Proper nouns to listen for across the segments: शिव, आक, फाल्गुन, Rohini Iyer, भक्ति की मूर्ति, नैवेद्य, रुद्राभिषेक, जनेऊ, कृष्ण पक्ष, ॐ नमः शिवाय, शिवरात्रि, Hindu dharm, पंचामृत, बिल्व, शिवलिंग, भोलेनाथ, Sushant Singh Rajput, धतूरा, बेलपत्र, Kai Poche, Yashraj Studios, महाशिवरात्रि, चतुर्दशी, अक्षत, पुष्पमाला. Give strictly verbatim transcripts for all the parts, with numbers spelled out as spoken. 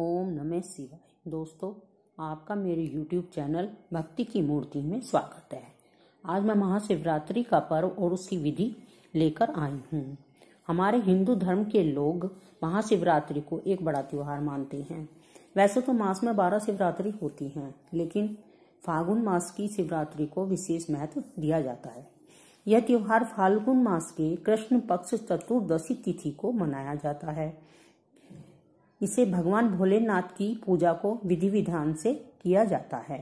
ओम नमः शिवाय। दोस्तों, आपका मेरे यूट्यूब चैनल भक्ति की मूर्ति में स्वागत है। आज मैं महाशिवरात्रि का पर्व और उसकी विधि लेकर आई हूँ। हमारे हिंदू धर्म के लोग महाशिवरात्रि को एक बड़ा त्योहार मानते हैं। वैसे तो मास में बारह शिवरात्रि होती हैं, लेकिन फाल्गुन मास की शिवरात्रि को विशेष महत्व दिया जाता है। यह त्योहार फाल्गुन मास के कृष्ण पक्ष चतुर्दशी तिथि को मनाया जाता है। इसे भगवान भोलेनाथ की पूजा को विधि विधान से किया जाता है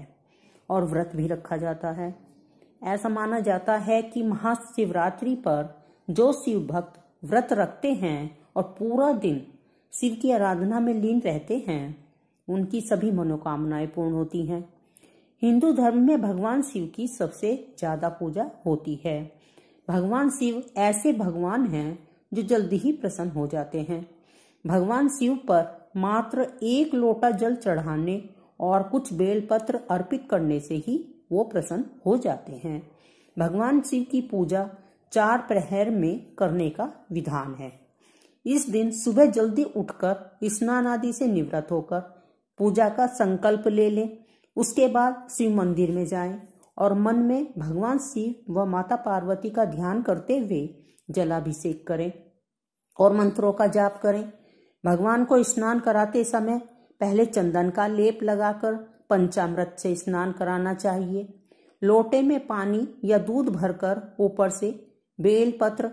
और व्रत भी रखा जाता है। ऐसा माना जाता है कि महाशिवरात्रि पर जो शिव भक्त व्रत रखते हैं और पूरा दिन शिव की आराधना में लीन रहते हैं, उनकी सभी मनोकामनाएं पूर्ण होती हैं। हिंदू धर्म में भगवान शिव की सबसे ज्यादा पूजा होती है। भगवान शिव ऐसे भगवान हैं जो जल्दी ही प्रसन्न हो जाते हैं। भगवान शिव पर मात्र एक लोटा जल चढ़ाने और कुछ बेलपत्र अर्पित करने से ही वो प्रसन्न हो जाते हैं। भगवान शिव की पूजा चार प्रहर में करने का विधान है। इस दिन सुबह जल्दी उठकर स्नान आदि से निवृत्त होकर पूजा का संकल्प ले लें। उसके बाद शिव मंदिर में जाएं और मन में भगवान शिव व माता पार्वती का ध्यान करते हुए जलाभिषेक करें और मंत्रों का जाप करें। भगवान को स्नान कराते समय पहले चंदन का लेप लगाकर पंचामृत से स्नान कराना चाहिए। लोटे में पानी या दूध भरकर ऊपर से बेलपत्र,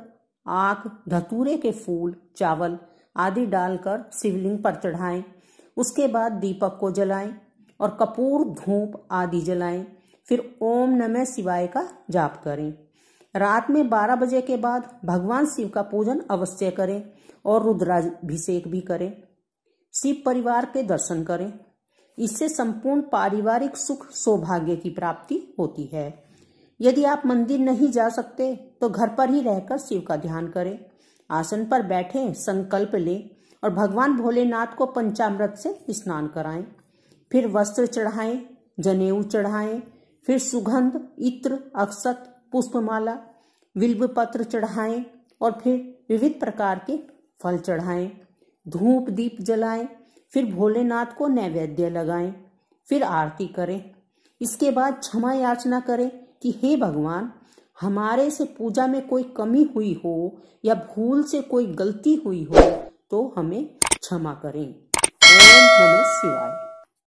आक, धतूरे के फूल, चावल आदि डालकर शिवलिंग पर चढ़ाएं। उसके बाद दीपक को जलाएं और कपूर, धूप आदि जलाएं। फिर ओम नमः शिवाय का जाप करें। रात में बारह बजे के बाद भगवान शिव का पूजन अवश्य करें और रुद्राभिषेक भी करें। शिव परिवार के दर्शन करें। इससे संपूर्ण पारिवारिक सुख सौभाग्य की प्राप्ति होती है। यदि आप मंदिर नहीं जा सकते तो घर पर ही रहकर शिव का ध्यान करें। आसन पर बैठें, संकल्प लें और भगवान भोलेनाथ को पंचामृत से स्नान कराएं। फिर वस्त्र चढ़ाएं, जनेऊ चढ़ाएं, फिर सुगंध, इत्र, अक्षत, पुष्पमाला, बिल्व पत्र चढ़ाएं और फिर विविध प्रकार के फल चढ़ाएं, धूप दीप जलाएं, फिर भोलेनाथ को नैवेद्य लगाएं, फिर आरती करें। इसके बाद क्षमा याचना करें कि हे भगवान, हमारे से पूजा में कोई कमी हुई हो या भूल से कोई गलती हुई हो तो हमें क्षमा करें। ओम नमः शिवाय।